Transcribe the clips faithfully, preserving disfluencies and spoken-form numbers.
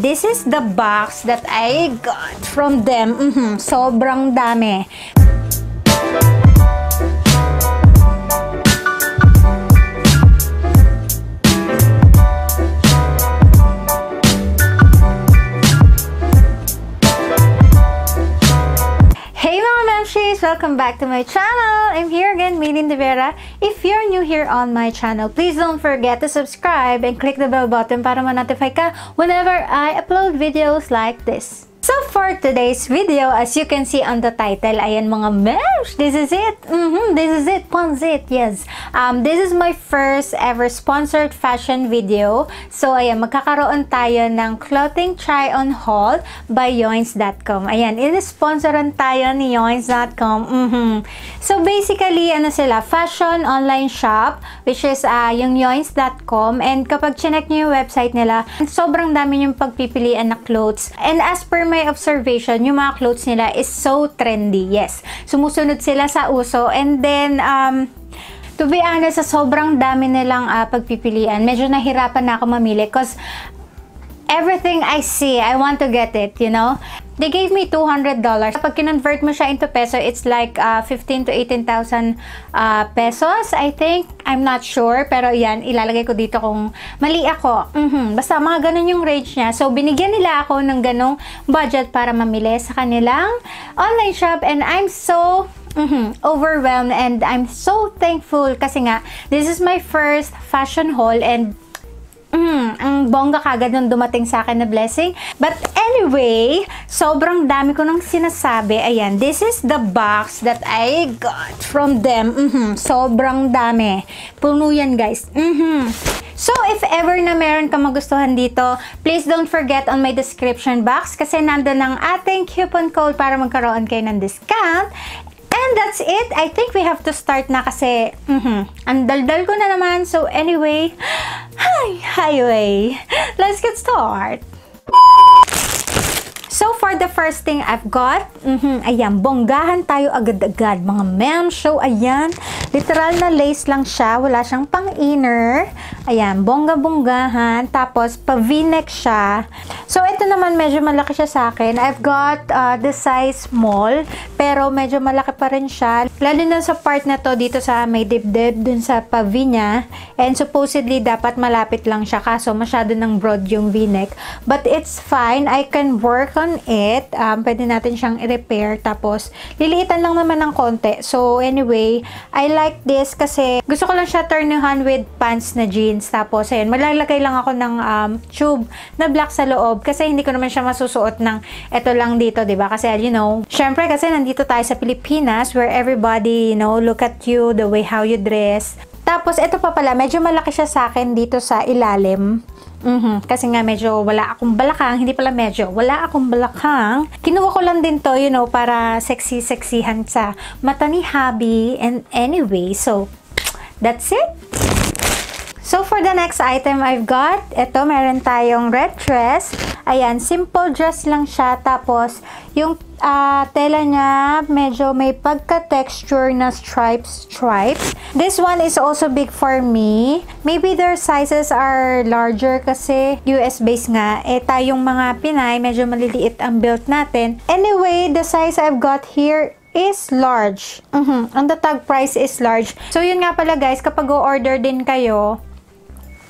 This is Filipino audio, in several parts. This is the box that I got from them. Mm-hmm. Sobrang dami. Welcome back to my channel. I'm here again, Mayleen De Vera. If you're new here on my channel, please don't forget to subscribe and click the bell button para ma-notify ka whenever I upload videos like this. So for today's video, as you can see on the title, ayan mga mesh, this is it. Mm-hmm, this is it, Pansit, yes. Um, this is my first ever sponsored fashion video. So ayan, magkakaroon tayo ng clothing try-on haul by Yoins dot com. Ayan, in-sponsoran tayo ni Yoins dot com. Mm-hmm. So basically, ano sila, fashion online shop, which is uh, yung Yoins dot com. And kapag chinek nyo yung website nila, sobrang dami yung pagpipilian na clothes. And as per my observation, yung mga clothes nila is so trendy. Yes, sumusunod sila sa uso. And then, um... to be honest, sa sobrang dami nilang uh, pagpipilian, medyo nahirapan na ako mamili because everything I see, I want to get it, you know? They gave me two hundred dollars. Pag kinonvert mo siya into peso, it's like uh, fifteen to eighteen thousand uh, pesos, I think. I'm not sure, pero yan, ilalagay ko dito kung mali ako. Mm-hmm. Basta mga ganun yung range niya. So, binigyan nila ako ng ganong budget para mamili sa kanilang online shop, and I'm so... Mm-hmm. overwhelmed, and I'm so thankful kasi nga this is my first fashion haul, and mm, ang bongga kagad nung dumating sa akin na blessing. But anyway, sobrang dami ko nang sinasabi. Ayan, this is the box that I got from them. Mm-hmm. Sobrang dami, puno yan guys. Mm-hmm. So, if ever na meron ka magustuhan dito, please don't forget on my description box kasi nandun ang ating coupon code para magkaroon kayo ng discount. And that's it. I think we have to start na kasi mm-hmm, ang daldal ko na naman. So anyway, hi, highway. Let's get started. So for the first thing I've got, mm-hmm, ayan, bonggahan tayo agad-agad mga ma'am. So ayan, literal na lace lang siya. Wala siyang pang-inner. Ayan, bongga-bonggahan. Tapos, pa-v-neck siya. So ito naman, medyo malaki siya sa akin. I've got uh, the size small, pero medyo malaki pa rin siya. Lalo na sa part na to, dito sa may dibdib, dun sa pa-v niya. And supposedly, dapat malapit lang siya. Kaso, masyado ng broad yung v-neck. But it's fine. I can work on it. Um, pwede natin siyang i-repair. Tapos, liliitan lang naman ng konti. So, anyway, I like this kasi gusto ko lang siya turnuhan with pants na jeans. Tapos, ayun, malalagay lang ako ng um, tube na black sa loob kasi hindi ko naman siya masusuot ng eto lang dito, diba? Kasi, you know, syempre kasi nandito tayo sa Pilipinas where everybody, you know, look at you the way how you dress. Tapos, eto pa pala, medyo malaki siya sa akin dito sa ilalim. Mm-hmm. Kasi nga medyo wala akong balakang, hindi pala medyo, wala akong balakang. Kinuha ko lang din to, you know, para sexy-sexihan sa mata ni hubby. And anyway, so, that's it. So, for the next item I've got, eto, meron tayong red dress. Ayan, simple dress lang siya. Tapos, yung uh, tela niya, medyo may pagka-texture na stripes, stripes. This one is also big for me. Maybe their sizes are larger kasi U S-based nga. Eh, tayong mga Pinay, medyo maliliit ang build natin. Anyway, the size I've got here is large. Mm-hmm. And the tag price is large. So, yun nga pala guys, kapag go-order din kayo,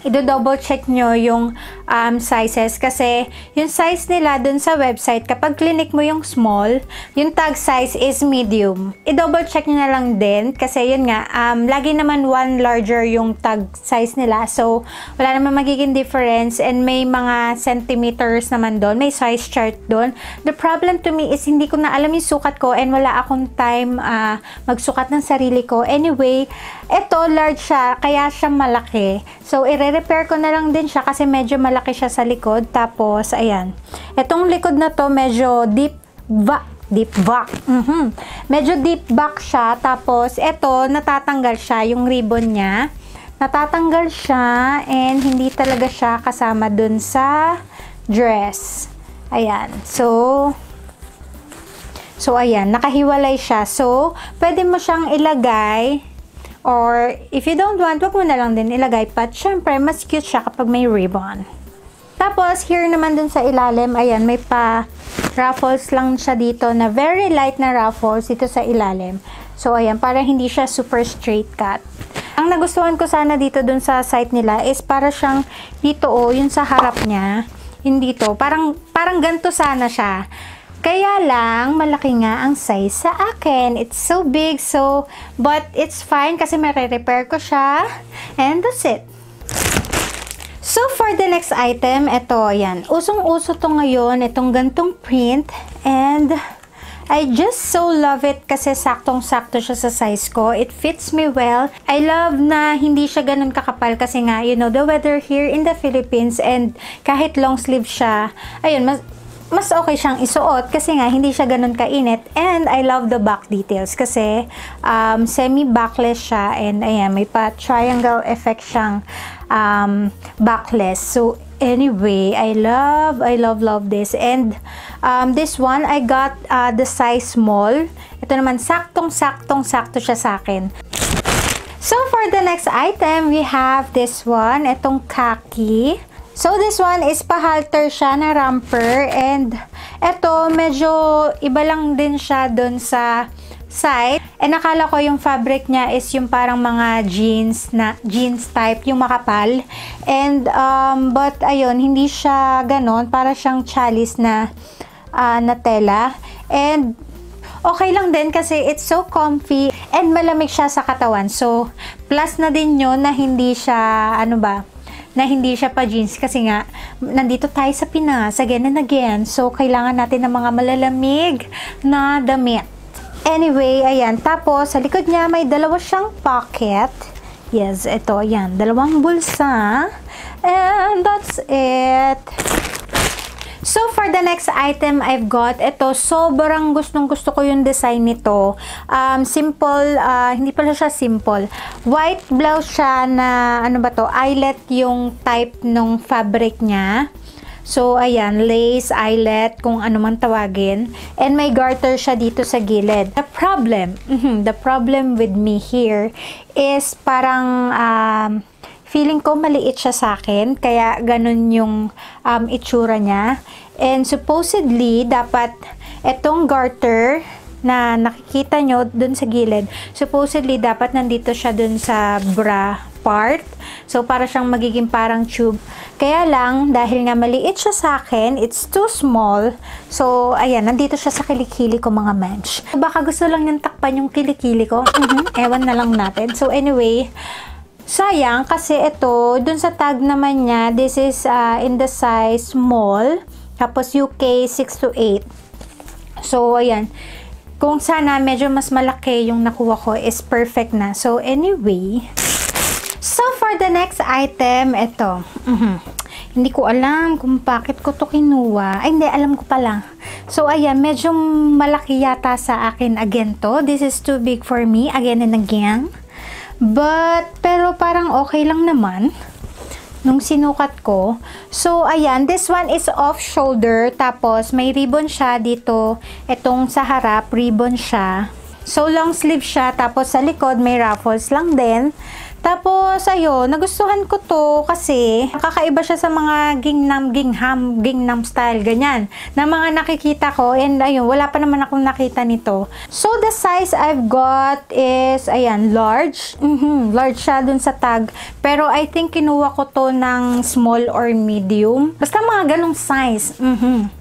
i-double check nyo yung um, sizes kasi yung size nila dun sa website, kapag clinic mo yung small, yung tag size is medium. I-double check nyo na lang din kasi yun nga, um, lagi naman one larger yung tag size nila. So, wala naman magiging difference, and may mga centimeters naman dun. May size chart dun. The problem to me is hindi ko na alam yung sukat ko and wala akong time uh, magsukat ng sarili ko. Anyway, eto large siya, kaya siya malaki. So, i repair ko na lang din siya kasi medyo malaki siya sa likod. Tapos, ayan. Itong likod na to, medyo deep back. Deep back. Mm-hmm. Medyo deep back siya. Tapos, eto, natatanggal siya. Yung ribbon niya, natatanggal siya. And hindi talaga siya kasama dun sa dress. Ayan. So, so ayan. Nakahiwalay siya. So, pwede mo siyang ilagay. Or, if you don't want, wag mo na lang din ilagay. But, syempre, mas cute siya kapag may ribbon. Tapos, here naman dun sa ilalim, ayan, may pa ruffles lang siya dito na very light na ruffles dito sa ilalim. So, ayan, para hindi siya super straight cut. Ang nagustuhan ko sana dito dun sa site nila is para siyang dito o, oh, yun sa harap niya, yun dito. Parang, parang ganito sana siya. Kaya lang, malaki nga ang size sa akin. It's so big, so, but it's fine kasi mare-repair ko siya. And that's it. So, for the next item, ito, yan. Usong-uso to ngayon, itong gantong print. And, I just so love it kasi saktong-sakto siya sa size ko. It fits me well. I love na hindi siya ganun kakapal kasi nga, you know, the weather here in the Philippines and kahit long sleeve siya, ayun, mas... mas okay siyang isuot kasi nga hindi siya ganun kainit, and I love the back details kasi um, semi-backless siya, and ayan, may pa-triangle effect siyang um, backless. So anyway, I love, I love, love this. And um, this one, I got uh, the size small. Ito naman, saktong-saktong-sakto siya sa akin. So for the next item, we have this one, itong khaki. So, this one is pahalter siya na romper, and eto medyo iba lang din siya dun sa side. And nakala ko yung fabric niya is yung parang mga jeans na jeans type, yung makapal. And, um, but ayun, hindi siya ganon, para siyang chalice na, uh, na tela. And, okay lang din kasi it's so comfy and malamig siya sa katawan. So, plus na din yun na hindi siya, ano ba, na hindi siya pa jeans kasi nga nandito tayo sa Pinas again and again, so kailangan natin ng mga malalamig na damit. Anyway, ayan, tapos sa likod niya may dalawa siyang pocket. Yes, ito, ayan, dalawang bulsa, and that's it. So for the next item I've got, ito, sobrang gustong gusto ko yung design nito. Um, simple, uh, hindi pala siya simple. White blouse siya na, ano ba to, eyelet yung type ng fabric niya. So, ayan, lace, eyelet, kung ano man tawagin. And may garter siya dito sa gilid. The problem, mm-hmm, the problem with me here is parang, um, feeling ko maliit siya sa akin, kaya ganun yung um, itsura niya. And supposedly, dapat etong garter na nakikita nyo dun sa gilid, supposedly dapat nandito siya dun sa bra part. So, para siyang magiging parang tube. Kaya lang, dahil nga maliit siya sa akin, it's too small. So, ayan, nandito siya sa kilikili ko, mga mensch. Baka gusto lang niyang takpan yung kilikili ko. Mm-hmm, ewan na lang natin. So, anyway, sayang kasi ito, dun sa tag naman niya, this is uh, in the size small, tapos U K six to eight. So, ayan. Kung sana medyo mas malaki yung nakuha ko is perfect na. So, anyway. So, for the next item, ito. Mm-hmm. Hindi ko alam kung bakit ko to kinuha. Ay, hindi, alam ko pala. So, ayan, medyo malaki yata sa akin again to. This is too big for me again and again. But, pero parang okay lang naman nung sinukat ko. So, ayan, this one is off-shoulder. Tapos, may ribbon siya dito. Itong sa harap, ribbon siya. So, long sleeve siya. Tapos, sa likod, may ruffles lang din. Tapos, ayun, nagustuhan ko to kasi kakaiba siya sa mga gingham, gingham, gingham style, ganyan. Na mga nakikita ko. And, ayun, wala pa naman akong nakita nito. So, the size I've got is, ayan, large. Mm-hmm, large siya dun sa tag. Pero, I think kinuha ko to ng small or medium. Basta mga ganong size. Mm-hmm.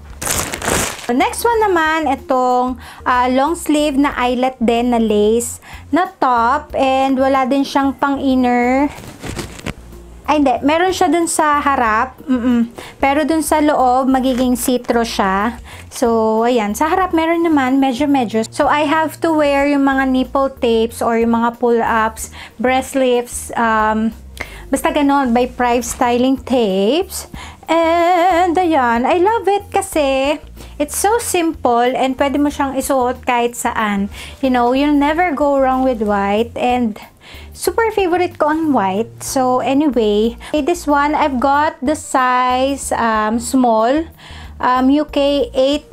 Next one naman, itong uh, long sleeve na eyelet din na lace na top, and wala din siyang pang inner. Ay, hindi. Meron siya dun sa harap. Mm-mm. Pero dun sa loob, magiging sitro siya. So, ayan. Sa harap, meron naman. Medyo-medyo. So, I have to wear yung mga nipple tapes or yung mga pull-ups, breast lifts, um, basta ganon, by Prive Styling Tapes. And, ayan. I love it kasi it's so simple, and pwede mo siyang isuot kahit saan. You know, you'll never go wrong with white, and super favorite ko ang white. So, anyway, this one, I've got the size um, small, um, U K eight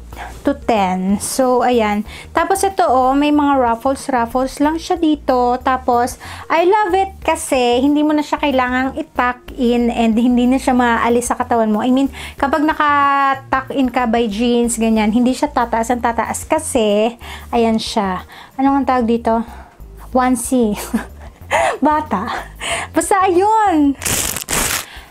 to ten. So, ayan. Tapos, ito, oh, may mga ruffles. Ruffles lang siya dito. Tapos, I love it kasi hindi mo na siya kailangang i-tuck in and hindi na siya maalis sa katawan mo. I mean, kapag naka-tuck in ka by jeans, ganyan, hindi siya tataas ang tataas kasi, ayan siya. Anong ang tawag dito? onesie. Bata. Basta, ayun.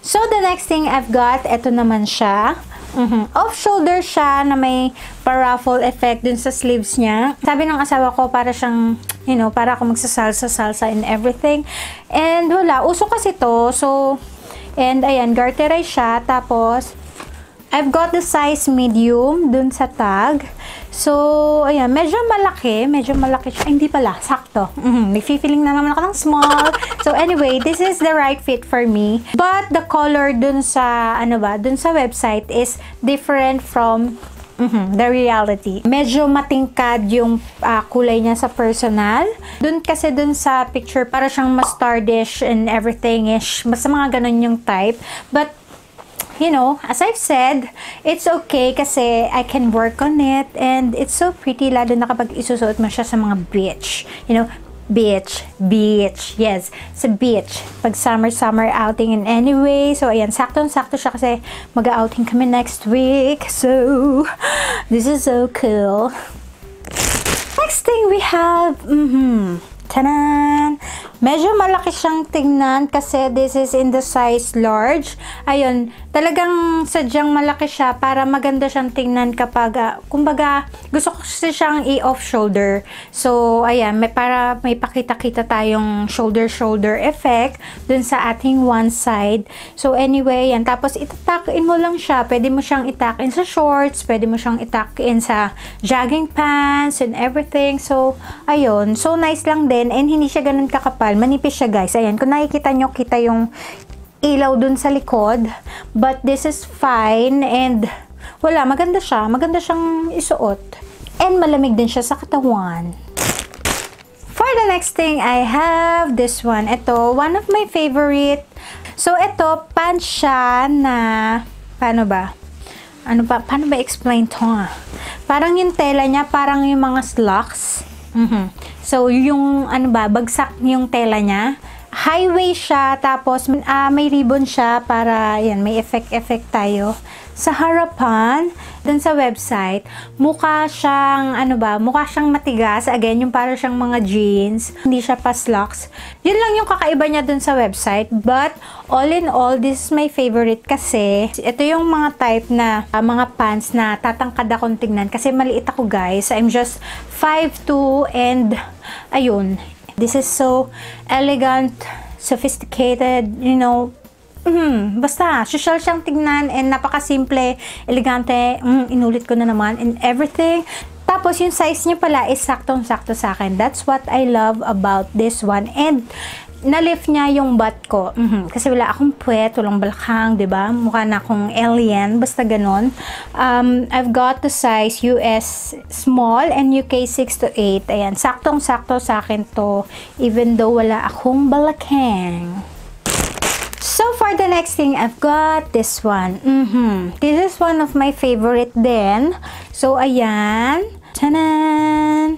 So, the next thing I've got, ito naman siya. Mm-hmm. Off-shoulder siya na may paraffle effect dun sa sleeves niya. Sabi ng asawa ko, para siyang, you know, para ako magsasalsa-salsa and everything. And wala, uso kasi to. So, and ayan, garterized siya. Tapos, I've got the size medium dun sa tag. So, ayan, medyo malaki. Medyo malaki siya. Ay, hindi pala, sakto. Mm-hmm. Nag-feeling na naman ako ng small. So, anyway, this is the right fit for me. But, the color dun sa, ano ba, dun sa website is different from mm-hmm, the reality. Medyo matingkad yung uh, kulay niya sa personal. Dun kasi dun sa picture, para siyang mustardish and everything-ish. Basta mga ganun yung type. But, you know, as I've said, it's okay kasi I can work on it and it's so pretty lalo na kapag isusuot mo siya sa mga beach. You know, beach, beach, yes, sa beach. Pag summer, summer outing in any way. So, ayan, saktong-sakto siya kasi mag-outing kami next week. So, this is so cool. Next thing we have, mm-hmm, ta-da! Medyo malaki siyang tingnan kasi this is in the size large. Ayun, talagang sadyang malaki siya para maganda siyang tingnan kapag, uh, kumbaga, gusto ko siyang i-off shoulder. So, ayan, may, para may pakita-kita tayong shoulder-shoulder effect dun sa ating one side. So, anyway, yan. Tapos, itatuck-in mo lang siya. Pwede mo siyang ituck-in sa shorts, pwede mo siyang ituck-in sa jogging pants and everything. So, ayun. So, nice lang din and hindi siya ganun kakapal. Manipis siya, guys. Ayan, kung nakikita nyo, kita yung ilaw dun sa likod. But this is fine and wala, maganda siya. Maganda siyang isuot. And malamig din siya sa katawan. For the next thing, I have this one. Ito, one of my favorite. So, ito, pants siya na, paano ba? Ano ba? Paano ba explain to? Ha? Parang yung tela niya, parang yung mga slacks. Mm-hmm. So, yung, ano ba, bagsak yung tela niya. Highway siya, tapos uh, may ribbon siya para, yan, may effect-effect tayo. Sa harapan, dun sa website, mukha siyang, ano ba, mukha siyang matigas. Again, yung para siyang mga jeans. Hindi siya pa slacks. Yun lang yung kakaiba niya dun sa website. But, all in all, this is my favorite kasi ito yung mga type na uh, mga pants na tatangkad akong tingnan kasi maliit ako, guys. I'm just five two and ayun. This is so elegant, sophisticated, you know. Mm-hmm. Basta, social siyang tingnan and napakasimple, elegante. Mm, inulit ko na naman and everything. Tapos, yung size niya pala is saktong-sakto sa akin. That's what I love about this one. And na-lift niya yung butt ko. Mm-hmm. Kasi wala akong puwet, walang balakang, diba? Mukha na akong alien, basta ganon. Um, I've got the size U S small and U K six to eight. Ayan, saktong-sakto sa akin to, even though wala akong balakang. So, for the next thing, I've got this one. Mm-hmm. This is one of my favorite then. So, ayan. Ta-da!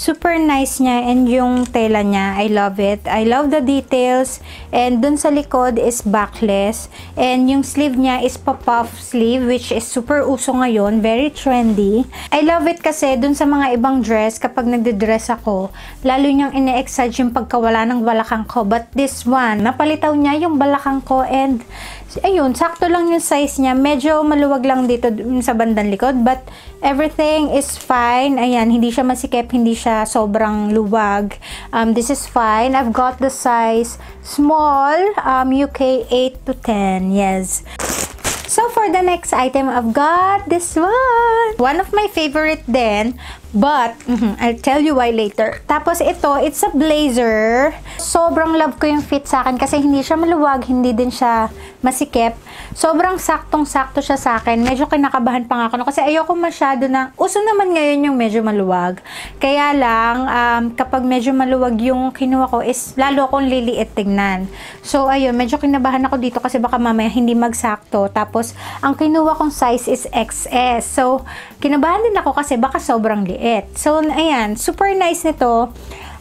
Super nice niya and yung tela niya, I love it. I love the details and dun sa likod is backless and yung sleeve niya is pop-off sleeve which is super uso ngayon, very trendy. I love it kasi dun sa mga ibang dress kapag nagde-dress ako, lalo niyang ine-exage yung pagkawala ng balakang ko. But this one, napalitaw niya yung balakang ko and ayun, sakto lang yung size niya. Medyo maluwag lang dito sa bandang likod but everything is fine. Ayan, hindi siya masikip, hindi siya sobrang luwag. Um, this is fine. I've got the size small, um, U K eight to ten. Yes. So, for the next item, I've got this one. One of my favorite then, But, mm-hmm, I'll tell you why later. Tapos ito, it's a blazer. Sobrang love ko yung fit sa akin kasi hindi siya maluwag, hindi din siya masikip. Sobrang saktong-sakto siya sa akin. Medyo kinakabahan pa nga ako no, kasi ayoko masyado na, uso naman ngayon yung medyo maluwag. Kaya lang, um, kapag medyo maluwag yung kinuha ko is lalo akong liliit tignan. So ayun, medyo kinabahan ako dito kasi baka mamaya hindi magsakto. Tapos, ang kinuha kong size is X S. So, kinabahan din ako kasi baka sobrang liit. It. So, ayan, super nice nito.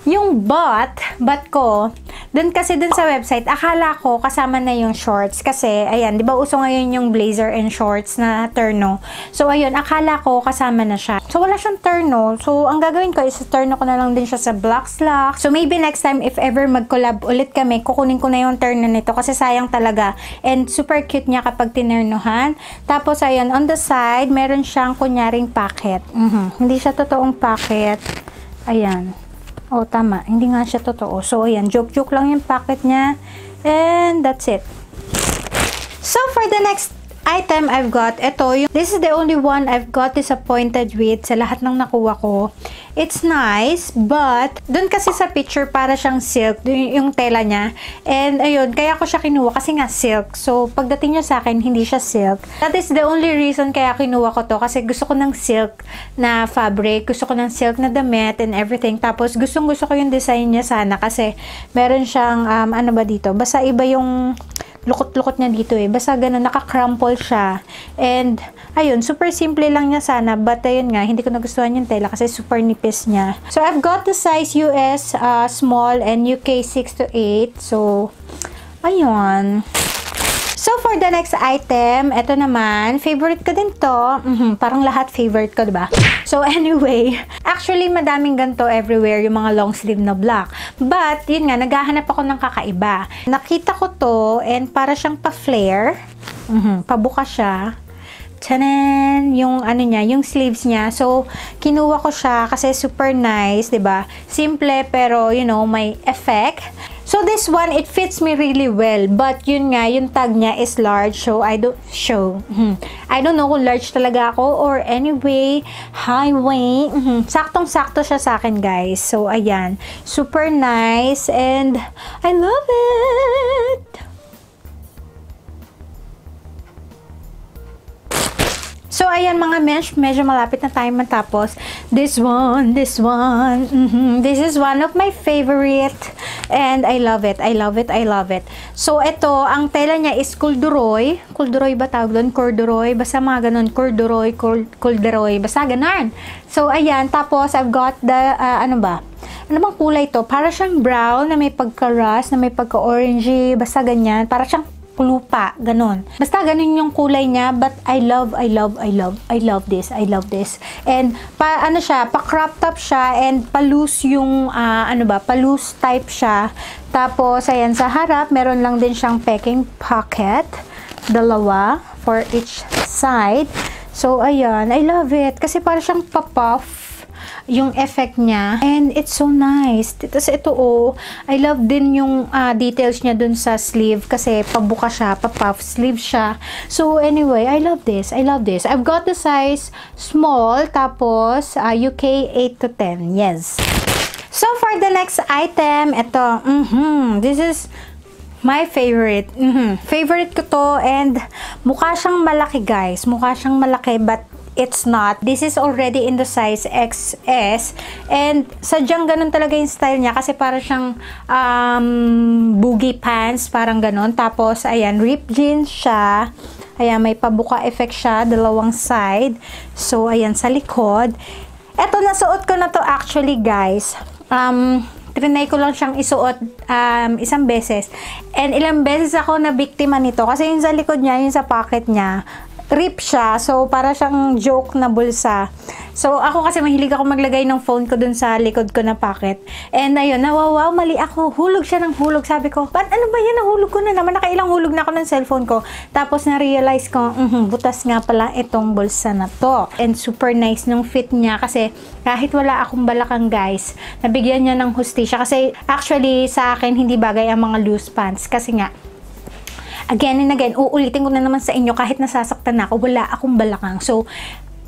Yung bot, bot ko, dun kasi dun sa website, akala ko kasama na yung shorts. Kasi, ayan, di ba uso ngayon yung blazer and shorts na terno? So, ayun, akala ko kasama na siya. So, wala siyang terno. So, ang gagawin ko is terno ko na lang din siya sa black slack. So, maybe next time, if ever mag-collab ulit kami, kukunin ko na yung terno nito kasi sayang talaga. And super cute niya kapag tinernohan. Tapos, ayan, on the side, meron siyang kunyaring pocket. Mm-hmm. Hindi siya totoong pocket. Ayan. Oh, tama. Hindi nga siya totoo. So, ayan. Joke-joke lang yung packet niya. And that's it. So, for the next item I've got, ito. Yung, this is the only one I've got disappointed with sa lahat ng nakuha ko. It's nice, but dun kasi sa picture para siyang silk. Yung tela niya. And, ayun. Kaya ko siya kinuha kasi nga silk. So, pagdating niya sa akin, hindi siya silk. That is the only reason kaya kinuha ko to. Kasi gusto ko ng silk na fabric. Gusto ko ng silk na damit and everything. Tapos, gustong gusto ko yung design niya sana. Kasi, meron siyang, um, ano ba dito? Basta iba yung lukot-lukot niya dito eh. Basta ganun, naka-crumple siya. And, ayun, super simple lang niya sana. But, ayun nga, hindi ko nagustuhan yung tela kasi super nipis niya. So, I've got the size U S uh, small and U K six to eight. So, ayun. So, for the next item, eto naman, favorite ko din to. Mm-hmm, parang lahat favorite ko, diba? So, anyway, actually, madaming ganito everywhere, yung mga long sleeve na black. But, yun nga, naghahanap ako ng kakaiba. Nakita ko to, and para siyang pa-flare. Mm-hmm, pabuka siya. Tanan! Yung ano niya, yung sleeves niya. So, kinuha ko siya kasi super nice, diba? Simple pero, you know, may effect. So, this one, it fits me really well. But, yun nga, yung tag niya is large. So, I don't show. Mm-hmm. I don't know kung large talaga ako or anyway, high weight. Mm-hmm. Saktong-sakto siya sa akin, guys. So, ayan. Super nice and I love it! So, ayan mga mesh, medyo malapit na tayo matapos. This one, this one, mm-hmm, this is one of my favorite. And I love it, I love it, I love it. So, ito, ang tela niya is corduroy. Corduroy ba tawag doon? Corduroy. Basta mga ganun, corduroy, corduroy. Basta ganun. So, ayan. Tapos, I've got the, uh, ano ba? Ano bang kulay to? Para siyang brown na may pagka-rust, na may pagka-orangey. Basta ganyan. Para siyang lupa, ganun. Basta ganun yung kulay niya, but I love, I love, I love, I love this, I love this. And, pa, ano siya, pa-crop top siya, and pa-loose yung, uh, ano ba, pa-loose type siya. Tapos, ayan, sa harap, meron lang din siyang packing pocket. Dalawa, for each side. So, ayan, I love it. Kasi para siyang pa-puff yung effect niya. And it's so nice. Tapos ito, oh, I love din yung uh, details niya dun sa sleeve kasi pabuka siya, papuff sleeve siya. So, anyway, I love this. I love this. I've got the size small, tapos uh, U K eight to ten. Yes. So, for the next item, ito, mm-hmm, this is my favorite. Mm-hmm. Favorite ko to and mukha siyang malaki, guys. Mukha siyang malaki, but it's not. This is already in the size X S and sadyang ganun talaga yung style niya kasi para siyang um, boogie pants, parang ganun. Tapos, ayan, ripped jeans siya. Ayan, may pabuka effect siya, dalawang side. So, ayan, sa likod. Eto, nasuot ko na to actually, guys. Um, Trinay ko lang siyang isuot um, isang beses. And ilang beses ako na biktima nito kasi yung sa likod niya, yung sa pocket niya, rip siya. So, para siyang joke na bulsa. So, ako kasi mahilig ako maglagay ng phone ko dun sa likod ko na pocket. And, ayun, nawawaw, mali ako. Hulog siya ng hulog. Sabi ko, ba't ano ba yan? Nahulog ko na naman. Nakailang hulog na ako ng cellphone ko. Tapos, na-realize ko, mm-hmm, butas nga pala itong bulsa na to. And, super nice nung fit niya kasi kahit wala akong balakang, guys, nabigyan niya ng hustisya. Kasi, actually, sa akin, hindi bagay ang mga loose pants. Kasi nga, again and again, uulitin ko na naman sa inyo kahit nasasaktan na ako, wala akong balakang. So,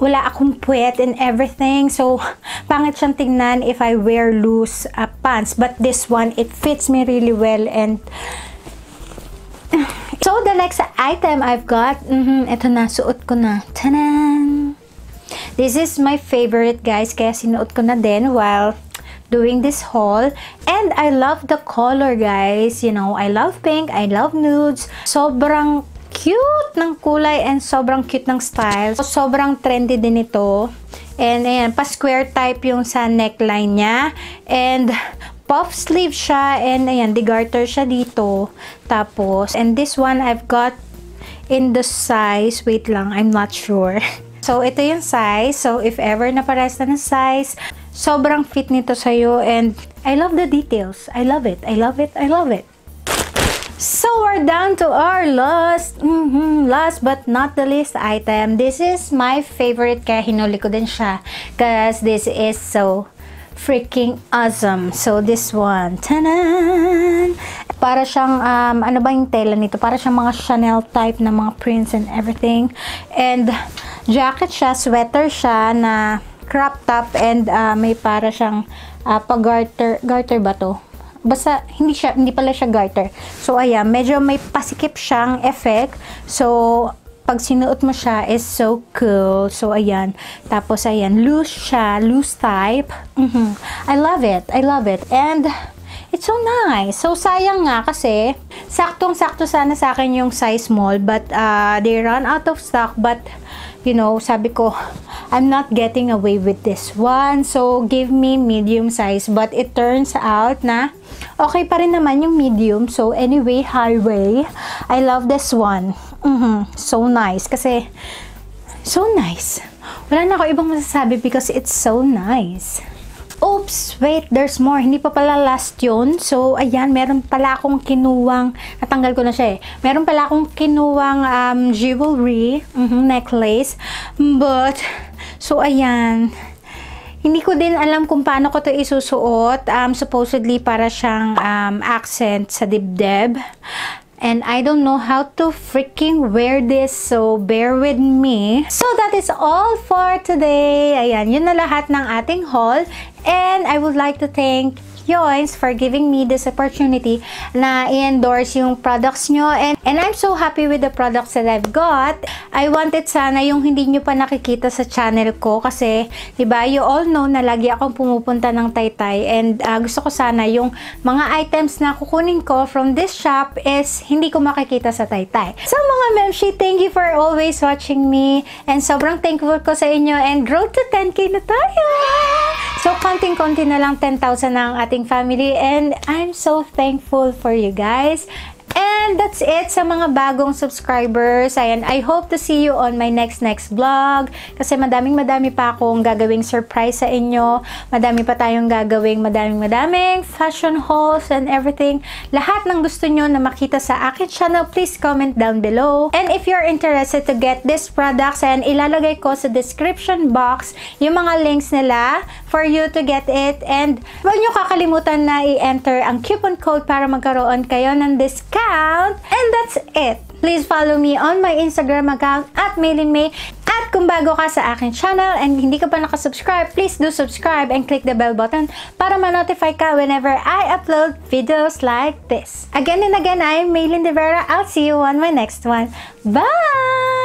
wala akong puwet and everything. So, pangit siyang tingnan if I wear loose uh, pants. But this one, it fits me really well. And so, the next item I've got, mm-hmm, ito na, suot ko na. Ta-da! This is my favorite, guys. Kaya sinuot ko na din while doing this haul. And I love the color, guys. You know, I love pink. I love nudes. Sobrang cute ng kulay and sobrang cute ng style. So, sobrang trendy din ito. And ayan, pa-square type yung sa neckline niya. And puff sleeve siya. And ayan, degarter siya dito. Tapos, and this one I've got in the size. Wait lang, I'm not sure. So, ito yung size. So, if ever napares na ng size, sobrang fit nito sa'yo. And I love the details. I love it. I love it. I love it. So, we're down to our last, mm-hmm, last but not the least item. This is my favorite, kaya hinuli ko din siya. Because this is so freaking awesome. So, this one. Ta-da! Para siyang, um, ano ba yung tela nito? Para siyang mga Chanel type na mga prints and everything. And, jacket siya, sweater siya na crop top. And, uh, may para siyang uh, pag-garter, garter ba to? Basta, hindi siya, hindi pala siya garter. So, ayan, medyo may pasikip siyang effect. So, pag sinuot mo siya, is so cool. So, ayan. Tapos, ayan, loose siya, loose type. Mm-hmm. I love it. I love it. And, it's so nice. So, sayang nga kasi, saktong-sakto sana sa akin yung size small. But, uh, they run out of stock. But, you know, sabi ko, I'm not getting away with this one. So, give me medium size. But, it turns out na okay pa rin naman yung medium. So, anyway, highway. I love this one. Mm-hmm. So nice. Kasi, so nice. Wala na ako ibang masasabi because it's so nice. Oops! Wait, there's more. Hindi pa pala last yun. So, ayan, meron pala akong kinuwang, natanggal ko na siya eh. Meron pala akong kinuwang um, jewelry, mm-hmm, necklace. But, so ayan, hindi ko din alam kung paano ko to isusuot. Um, supposedly, para siyang um, accent sa dibdib. And I don't know how to freaking wear this, so bear with me. So that is all for today. Ayan, yun na lahat ng ating haul. And I would like to thank Yoins for giving me this opportunity na i-endorse yung products nyo, and, and I'm so happy with the products that I've got. I wanted sana yung hindi nyo pa nakikita sa channel ko kasi diba, you all know na lagi akong pumupunta ng Taytay, and uh, gusto ko sana yung mga items na kukunin ko from this shop is hindi ko makikita sa Taytay. So mga memshi, thank you for always watching me, and sobrang thankful ko sa inyo, and road to ten K na tayo! So konting-konti na lang ten thousand ang ating family, and I'm so thankful for you guys. And that's it sa mga bagong subscribers. Ayan, I hope to see you on my next next vlog kasi madaming madami pa akong gagawing surprise sa inyo. Madami pa tayong gagawing madaming madaming fashion hauls and everything. Lahat ng gusto nyo na makita sa akin channel, please comment down below. And if you're interested to get these products, ayan, ilalagay ko sa description box yung mga links nila for you to get it. And huwag nyo kakalimutan na i-enter ang coupon code para magkaroon kayo ng discount. And that's it. Please follow me on my Instagram account at Mayleen May. At kung bago ka sa akin channel and hindi ka pa nakasubscribe, please do subscribe and click the bell button para ma-notify ka whenever I upload videos like this. Again and again, I'm Mayleen De Vera. I'll see you on my next one. Bye!